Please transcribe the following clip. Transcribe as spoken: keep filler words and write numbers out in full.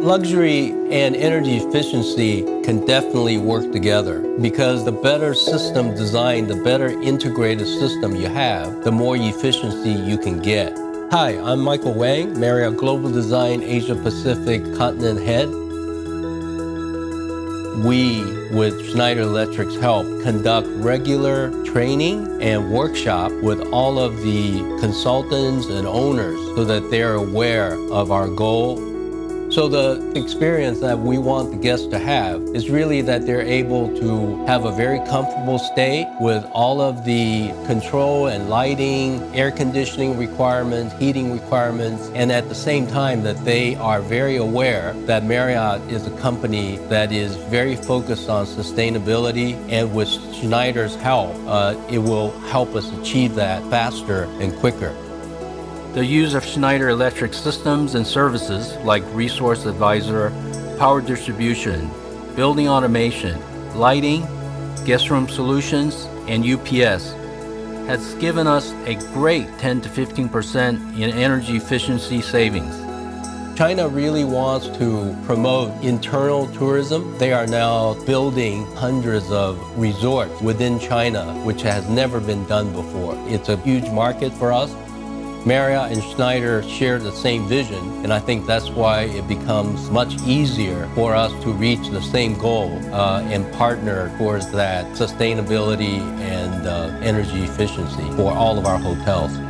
Luxury and energy efficiency can definitely work together because the better system design, the better integrated system you have, the more efficiency you can get. Hi, I'm Michael Wang, Marriott Global Design Asia Pacific Continent Head. We, with Schneider Electric's help, conduct regular training and workshop with all of the consultants and owners so that they're aware of our goal. So the experience that we want the guests to have is really that they're able to have a very comfortable stay with all of the control and lighting, air conditioning requirements, heating requirements, and at the same time that they are very aware that Marriott is a company that is very focused on sustainability, and with Schneider's help, uh, it will help us achieve that faster and quicker. The use of Schneider Electric systems and services like Resource Advisor, power distribution, building automation, lighting, guest room solutions, and U P S has given us a great ten to fifteen percent in energy efficiency savings. China really wants to promote internal tourism. They are now building hundreds of resorts within China, which has never been done before. It's a huge market for us. Marriott and Schneider share the same vision, and I think that's why it becomes much easier for us to reach the same goal uh, and partner towards that sustainability and uh, energy efficiency for all of our hotels.